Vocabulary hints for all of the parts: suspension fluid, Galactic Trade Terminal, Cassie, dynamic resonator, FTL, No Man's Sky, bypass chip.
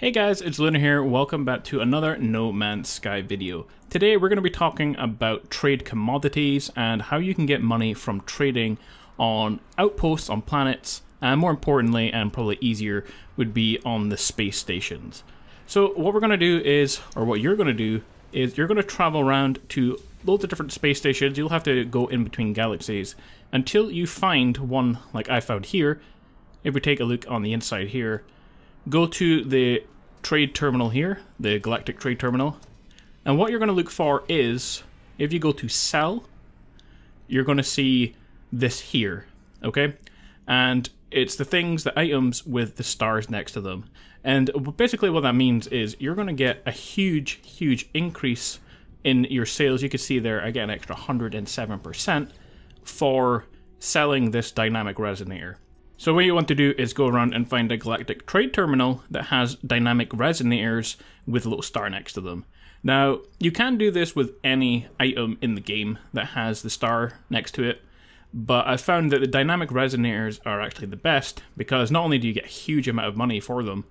Hey guys, it's Lunar here. Welcome back to another No Man's Sky video. Today we're going to be talking about trade commodities and how you can get money from trading on outposts on planets, and more importantly, and probably easier, would be on the space stations. So what we're going to do is, or what you're going to do, is you're going to travel around to loads of different space stations. You'll have to go in between galaxies until you find one like I found here. If we take a look on the inside here, go to the trade terminal here, the Galactic Trade Terminal, and what you're going to look for is, if you go to sell, you're going to see this here, okay? And it's the things, the items with the stars next to them. And basically what that means is you're going to get a huge, huge increase in your sales. You can see there, I get an extra 107% for selling this dynamic resonator. So what you want to do is go around and find a galactic trade terminal that has dynamic resonators with a little star next to them. Now, you can do this with any item in the game that has the star next to it, but I found that the dynamic resonators are actually the best because not only do you get a huge amount of money for them,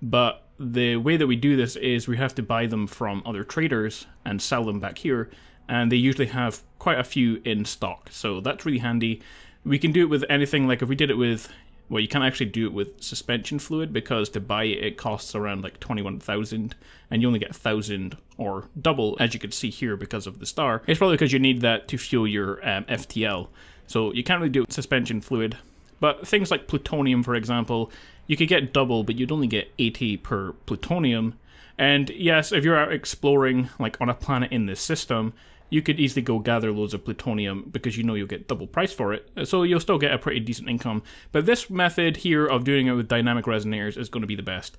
but the way that we do this is we have to buy them from other traders and sell them back here, and they usually have quite a few in stock, so that's really handy. We can do it with anything. Like if we did it with, well, you can't actually do it with suspension fluid because to buy it, it costs around like 21,000 and you only get 1,000 or double, as you can see here, because of the star. It's probably because you need that to fuel your FTL. So you can't really do it with suspension fluid, but things like plutonium, for example, you could get double, but you'd only get 80 per plutonium. And yes, if you're out exploring like on a planet in this system, you could easily go gather loads of plutonium because you know you'll get double price for it, so you'll still get a pretty decent income. But this method here of doing it with dynamic resonators is going to be the best.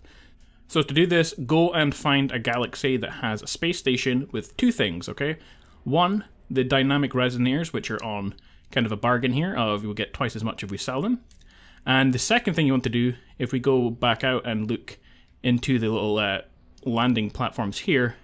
So to do this, go and find a galaxy that has a space station with two things, okay? One, the dynamic resonators, which are on kind of a bargain here of you'll get twice as much if we sell them. And the second thing you want to do, if we go back out and look into the little landing platforms here,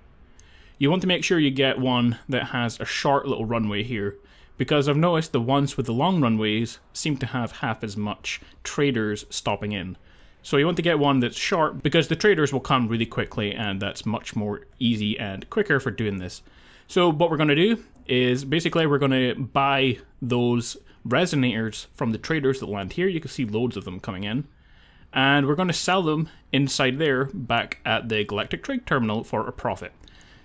you want to make sure you get one that has a short little runway here, because I've noticed the ones with the long runways seem to have half as much traders stopping in. So you want to get one that's short because the traders will come really quickly, and that's much more easy and quicker for doing this. So what we're going to do is basically we're going to buy those resonators from the traders that land here. You can see loads of them coming in. And we're going to sell them inside there back at the Galactic Trade Terminal for a profit.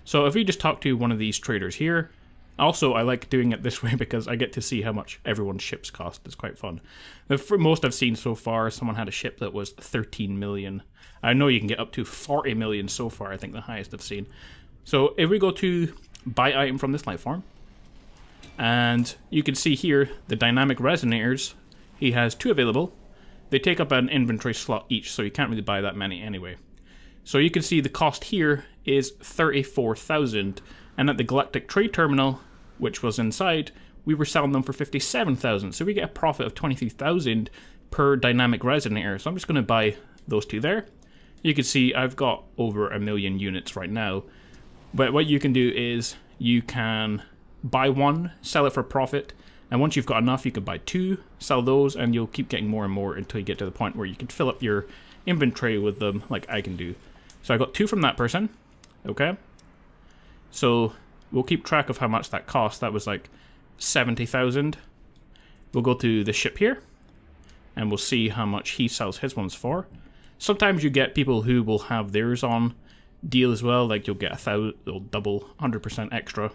So if we just talk to one of these traders here, also I like doing it this way because I get to see how much everyone's ships cost. It's quite fun. The most I've seen so far, someone had a ship that was 13 million. I know you can get up to 40 million so far, I think the highest I've seen. So if we go to buy item from this life form, and you can see here the dynamic resonators, he has two available. They take up an inventory slot each, so you can't really buy that many anyway. So you can see the cost here is 34,000, and at the Galactic Trade Terminal, which was inside, we were selling them for 57,000. So we get a profit of 23,000 per dynamic resonator. So I'm just going to buy those two there. You can see I've got over 1 million units right now. But what you can do is you can buy one, sell it for profit, and once you've got enough, you can buy two, sell those, and you'll keep getting more and more until you get to the point where you can fill up your inventory with them like I can do. So I got two from that person, okay? So we'll keep track of how much that cost. That was like 70,000. We'll go to the ship here, and we'll see how much he sells his ones for. Sometimes you get people who will have theirs on deal as well, like you'll get 1,000, they'll double 100% extra,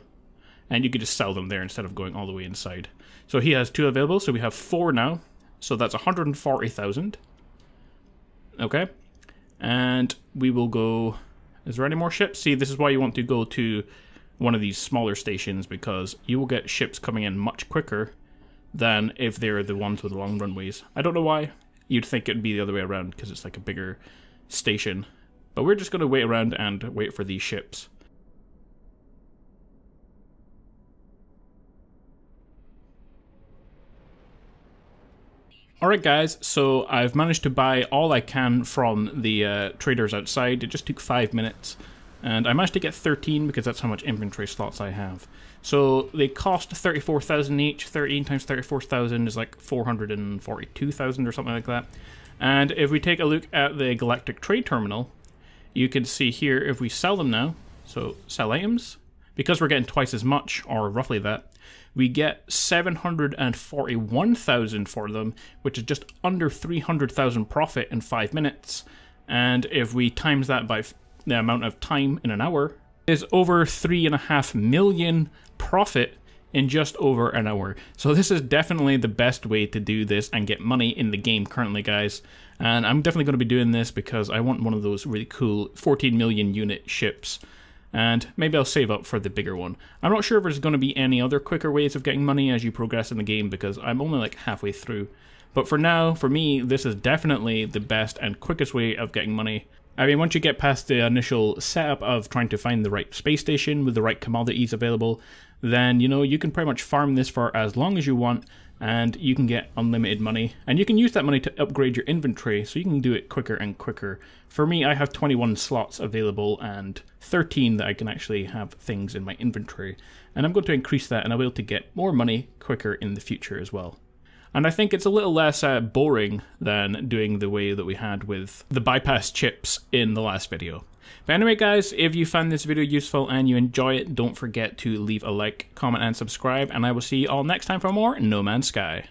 and you could just sell them there instead of going all the way inside. So he has two available, so we have four now. So that's 140,000. Okay, and we will go, is there any more ships? See, this is why you want to go to one of these smaller stations, because you will get ships coming in much quicker than if they're the ones with the long runways. I don't know why. You'd think it'd be the other way around because it's like a bigger station, but we're just going to wait around and wait for these ships. Alright guys, so I've managed to buy all I can from the traders outside. It just took 5 minutes, and I managed to get 13 because that's how much inventory slots I have. So they cost 34,000 each. 13 times 34,000 is like 442,000 or something like that. And if we take a look at the Galactic Trade Terminal, You can see here if we sell them now, so sell items, because we're getting twice as much, or roughly that, we get 741,000 for them, which is just under 300,000 profit in 5 minutes. And if we times that by the amount of time in an hour, is over 3.5 million profit in just over an hour. So this is definitely the best way to do this and get money in the game currently, guys. And I'm definitely going to be doing this because I want one of those really cool 14 million unit ships. And maybe I'll save up for the bigger one. I'm not sure if there's going to be any other quicker ways of getting money as you progress in the game, because I'm only like halfway through. But for now, for me, this is definitely the best and quickest way of getting money. I mean, once you get past the initial setup of trying to find the right space station with the right commodities available, then, you know, you can pretty much farm this for as long as you want, and you can get unlimited money. And you can use that money to upgrade your inventory, so you can do it quicker and quicker. For me, I have 21 slots available and 13 that I can actually have things in my inventory. And I'm going to increase that, and I'll be able to get more money quicker in the future as well. And I think it's a little less boring than doing the way that we had with the bypass chips in the last video. But anyway, guys, if you found this video useful and you enjoy it, don't forget to leave a like, comment, and subscribe. And I will see you all next time for more No Man's Sky.